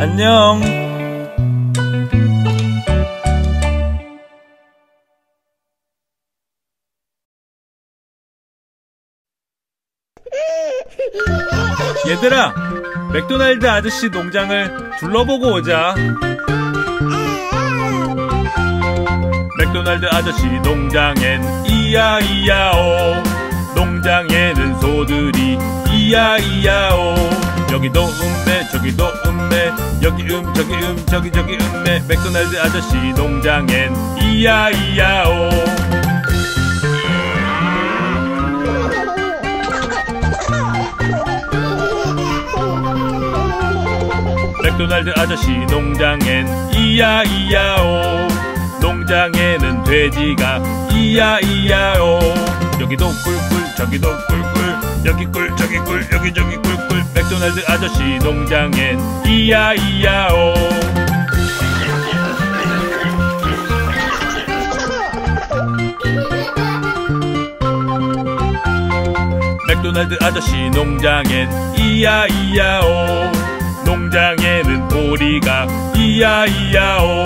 안녕. 얘들아, 맥도날드 아저씨 농장을 둘러보고 오자. 맥도날드 아저씨 농장엔 이야이야오, 농장에는 소들이 이야이야오. 여기도 음매 저기도 음매, 여기 음 저기 음 저기 저기 음매. 맥도날드 아저씨 농장엔 이야이야오. 맥도날드 아저씨 농장엔 이야이야오, 농장에는 돼지가 이야이야오. 여기도 꿀꿀 저기도 꿀꿀, 여기 꿀 저기 꿀 여기 저기 꿀꿀. 맥도날드 아저씨 농장엔 이야이야오. 맥도날드 아저씨 농장엔 이야이야오, 농장에는 오리가 이야이야오.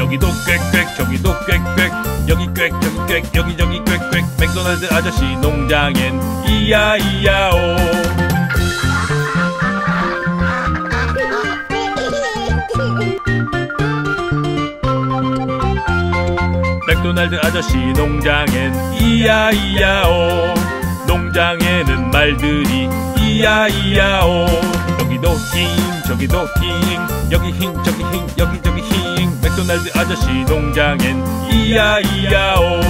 여기도 꽥꽥 저기도 꽥꽥, 여기 꽥 저기 꽥 여기저기 꽥꽥. 맥도날드 아저씨 농장엔 이야이야오. 맥도날드 아저씨 농장엔 이야이야오, 농장에는 말들이 이야이야오. 여기도 힝 저기도 힝, 여기 힝 저기 힝 여기 저기 힝. 맥도날드 아저씨 농장엔 이야이야오.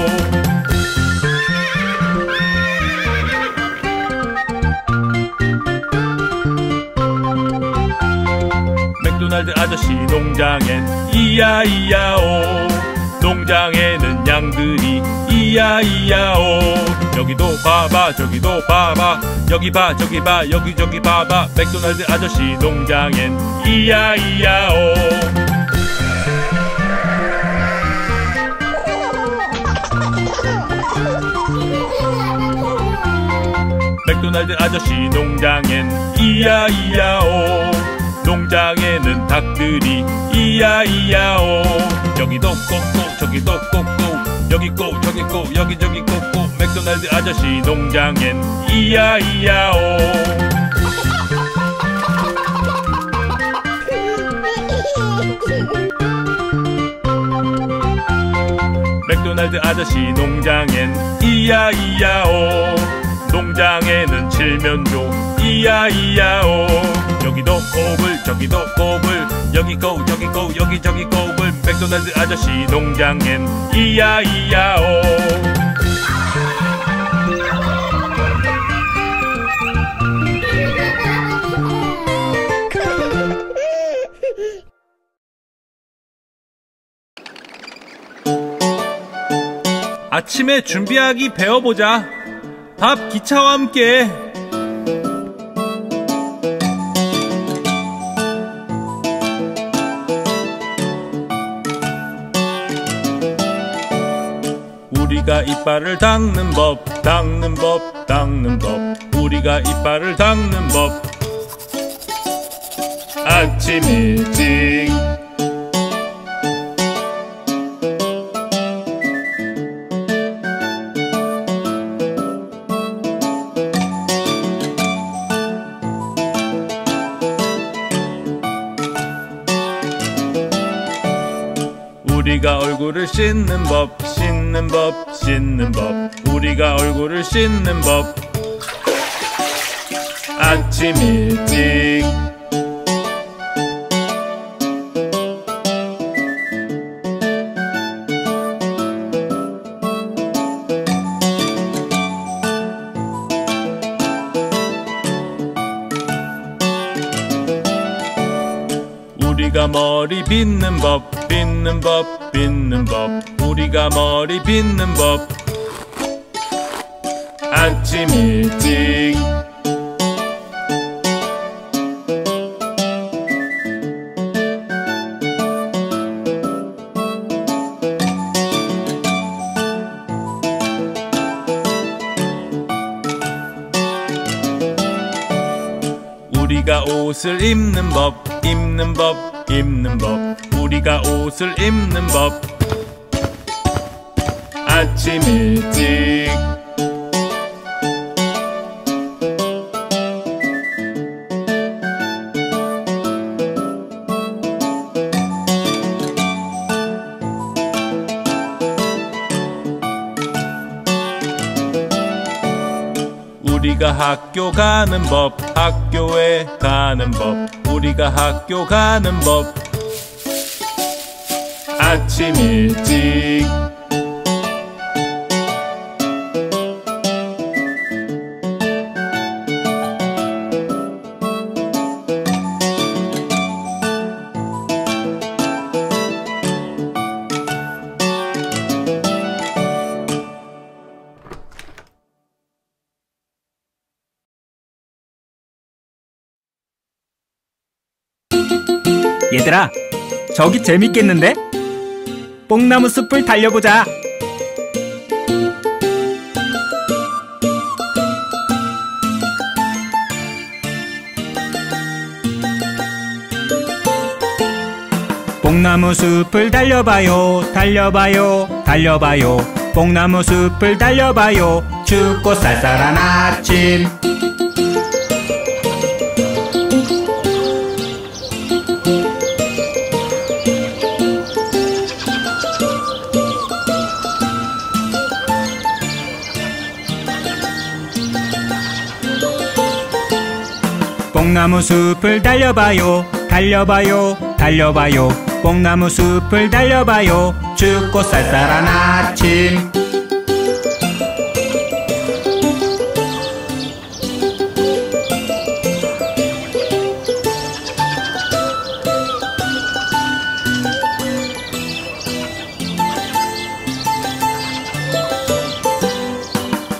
맥도날드 아저씨 농장엔 이야이야오, 농장에는 양들이 이야이야오. 여기도 봐봐 저기도 봐봐, 여기 봐 저기 봐 여기 저기 봐봐. 맥도날드 아저씨 농장엔 이야이야오. 맥도날드 아저씨 농장엔 이야이야오, 농장에는 닭들이 이야이야오. 여기도 꼬꼬 저기도 꼬꼬, 여기 꼬 저기 꼬 여기 저기 꼬꼬. 맥도날드 아저씨 농장엔 이야이야오. 맥도날드 아저씨 농장엔 이야이야오, 농장에는 칠면조 이야이야오. 여기도 꼬불 저기도 꼬불, 여기 꼬 저기 꼬 여기 저기 꼬불. 맥도날드 아저씨 농장엔 이야이야오. 아침에 준비하기 배워보자. 밥 기차와 함께. 우리가 이빨을 닦는 법, 닦는 법, 닦는 법. 우리가 이빨을 닦는 법. 아침 일찍 우리가 얼굴을 씻는 법, 씻는 법, 씻는 법. 우리가 얼굴을 씻는 법. 아침 일찍 우리가 머리 빗는 법, 빗는 법, 빗는 법. 우리가 머리 빗는 법. 아침 일찍 우리가 옷을 입는 법, 입는 법, 입는 법. 우리가 옷을 입는 법. 아침 일찍 우리가 학교 가는 법, 학교에 가는 법, 우리가 학교 가는 법. 아침 일찍 얘들아, 저기 재밌겠는데? 뽕나무 숲을 달려보자. 뽕나무 숲을 달려봐요, 달려봐요, 달려봐요. 뽕나무 숲을 달려봐요. 춥고 쌀쌀한 아침, 뽕나무 숲을 달려봐요, 달려봐요, 달려봐요. 뽕나무 숲을 달려봐요. 춥고 쌀쌀한 아침,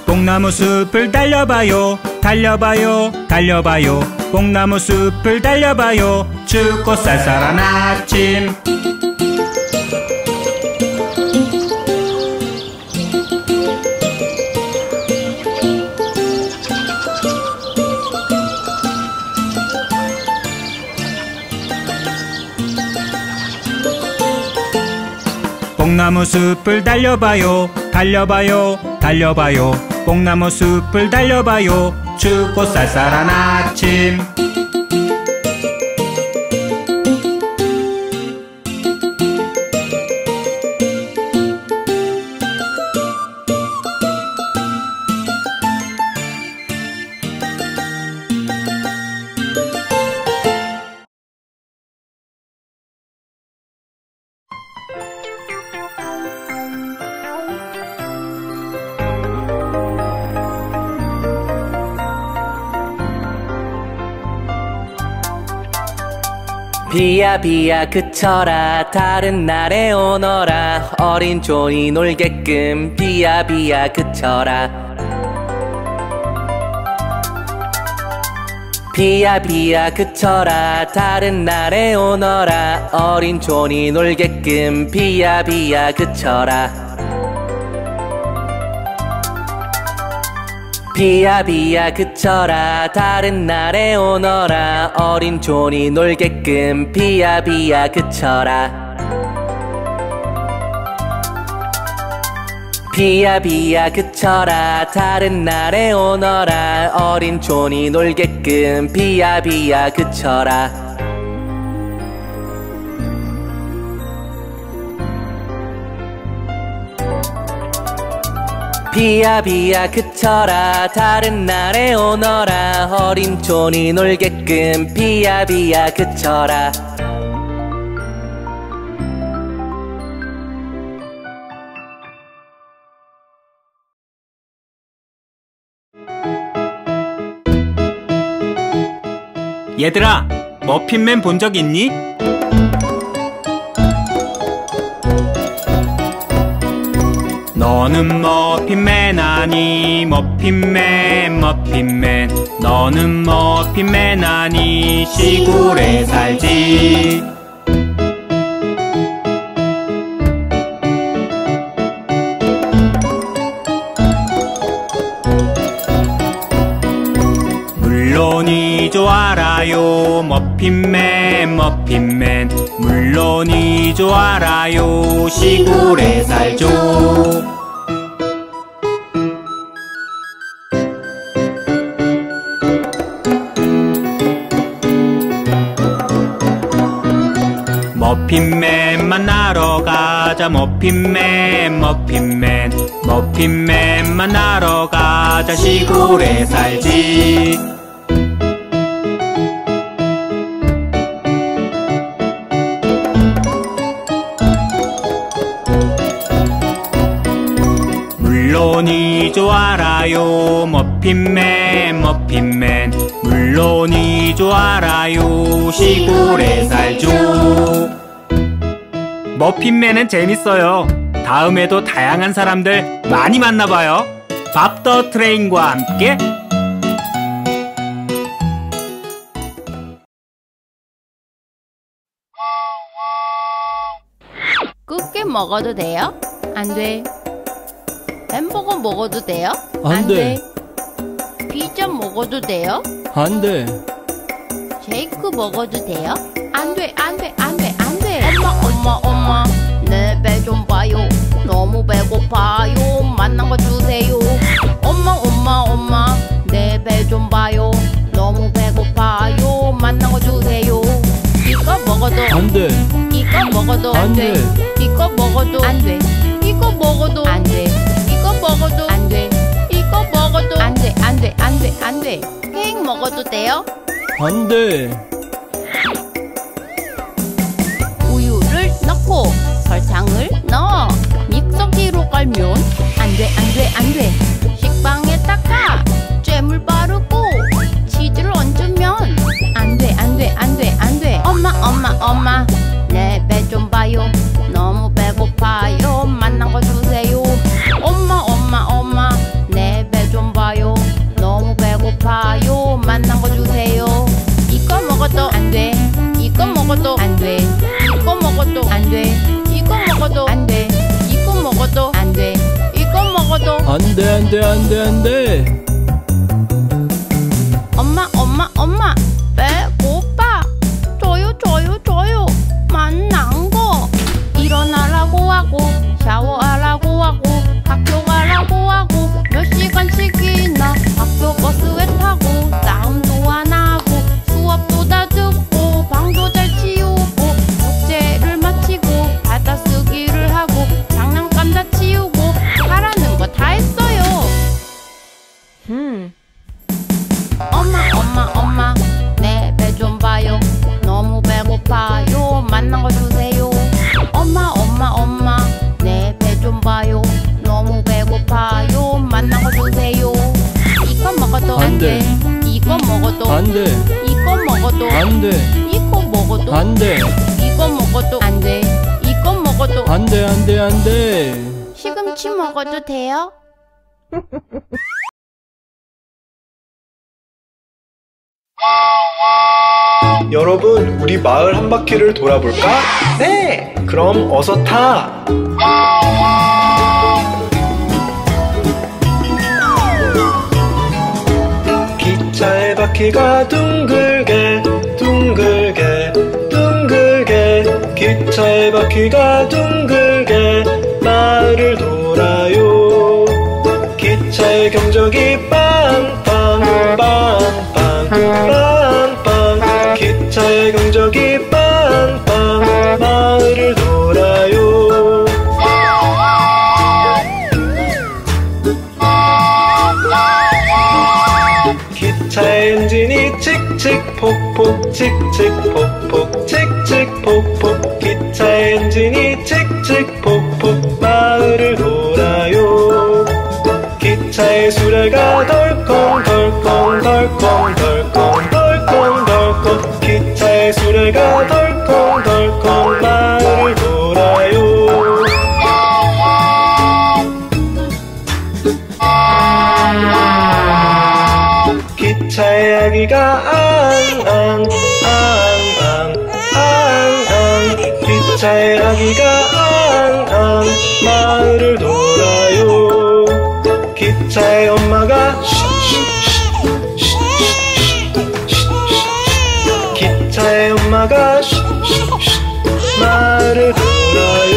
뽕나무 숲을 달려봐요, 달려봐요, 달려봐요. 뽕나무 숲을 달려봐요. 춥고 쌀쌀한 아침, 뽕나무 숲을 달려봐요, 달려봐요, 달려봐요. 뽕나무 숲을 달려봐요. 춥고 쌀쌀한 아침, 비야 비야 그쳐라 다른 날에 오너라 어린 종이 놀게끔 비야 비야 그쳐라. 비야 비야 그쳐라 다른 날에 오너라 어린 종이 놀게끔 비야 비야 그쳐라. 비야 비야 그쳐라 다른 날에 오너라 어린 존이 놀게끔 비야 비야 그쳐라. 비야 비야 그쳐라 다른 날에 오너라 어린 존이 놀게끔 비야 비야 그쳐라. 비야 비야 그쳐라 다른 날에 오너라 어린 존이 놀게끔 비야 비야 그쳐라. 얘들아, 머핀맨 본 적 있니? 너는 머핀맨 아니 머핀맨 머핀맨 너는 머핀맨 아니 시골에 살지. 물론이죠 알아요 머핀맨 머핀맨 물론이죠 알아요 시골에 살죠. 머핀맨 머핀맨 만나러 가자. 머핀맨 머핀맨 머핀맨 만나러 가자. 시골에 살지. 물론이죠 알아요 머핀맨 머핀맨 물론이죠 알아요 시골에 살죠. 머핀맨은 재밌어요. 다음에도 다양한 사람들 많이 만나봐요. 밥 더 트레인과 함께. 꽃게 먹어도 돼요? 안 돼. 햄버거 먹어도 돼요? 안, 안 돼. 돼. 피자 먹어도 돼요? 안 돼. 제이크 먹어도 돼요? 안 돼, 안 돼, 안 돼, 안 돼. 엄마, 엄마, 엄마, 내 배 좀 봐요. 너무 배고파요. 맛난 거 주세요. 엄마, 엄마, 엄마, 내 배 좀 봐요. 너무 배고파요. 맛난 거 주세요. 이거 먹어도 안 돼. 이거 먹어도 안 돼. 이거 먹어도 안 돼. 이거 먹어도 안 돼. 먹어도 안 돼. 이거 먹어도 안 돼. 안 돼. 안 돼. 안 돼. 케이크 먹어도 돼요? 안 돼. 우유를 넣고 설탕을 넣어 믹서기로 깔면 안 돼. 안 돼. 안 돼. 식빵에다가 잼을 바르고 치즈를 얹으면 안 돼. 안 돼. 안 돼. 안 돼. 엄마, 엄마, 엄마. 내 배 좀 봐요. 너무 배고파요. 맛난 거 주세요. 엄마 엄마 엄마 내 배 좀 봐요. 너무 배고파요. 맛난 거 주세요. 이거 먹어도 안 돼. 이거 먹어도 안 돼. 이거 먹어도 안 돼. 이거 먹어도 안 돼. 이거 먹어도 안 돼. 이거 먹어도 안 돼. 안 돼. 안 돼. 안 돼. 엄마 엄마 엄마 배고파. 줘요 줘요 줘요. 맛난 거. 일어나라고 하고 샤워하라고 하고 학교 가라고 하고 몇 시간씩이나 학교 버스에 타고 싸움도 안 하고 수업도 다 듣고 방도 잘 치우고 숙제를 마치고 받아쓰기를 하고 장난감 다 치우고 하라는 거 다 했어요. 음. 엄마 엄마 엄마 내 배 좀 봐요. 너무 배고파요. 맛난 거 주세요. 엄마 엄마 엄마 내 배 좀 봐요. 너무 배고파요. 맛난 거 주세요. 이거 먹어도 안 돼. 이거 먹어도 안 돼. 이거 먹어도 안 돼. 이거 먹어도 안 돼. 이거 먹어도 안 돼. 이거 먹어도 안 돼. 안 돼. 안 돼. 시금치 먹어도 돼요? 여러분, 우리 마을 한 바퀴를 돌아볼까? 네! 그럼 어서 타! 기차의 바퀴가 둥글게 둥글게 둥글게 기차의 바퀴가 둥글게 마을을 돌아요. 기차의 경적이 빵빵 빵빵 빵빵 기차의 경적이 빵빵 마을을 돌아요. 기차의 엔진이 칙칙폭폭 칙칙폭폭 칙칙폭폭 기차의 엔진이 칙칙폭폭 마을을 돌아요. 기차의 수레가 덜컹덜컹 덜컹 덜컹 덜컹 덜컹 기차의 수레가 덜컹 덜컹 마을을 돌아요. 기차의 아기가 앙앙 앙앙 앙앙 기차의 아기가 앙앙 마을을 돌아요. 기차의 엄마가 쉿쉿쉿쉿쉿쉿 기차의 엄마가 쉿쉿쉿 마을을 돌아요.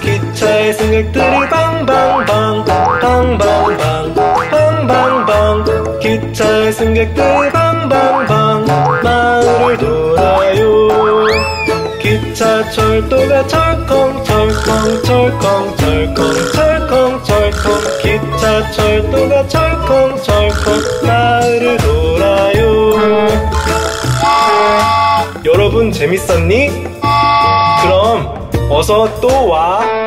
기차의 승객들이 방방방 방방방 방방방 기차의 승객들 방방방 마을을 돌아요. 기차 철도가 철컹철컹 철컹철컹 철컹철컹 철컹 기차 철도가 철컹철컹 마을을 돌아요. 여러분 재밌었니? 그럼 어서 또 와.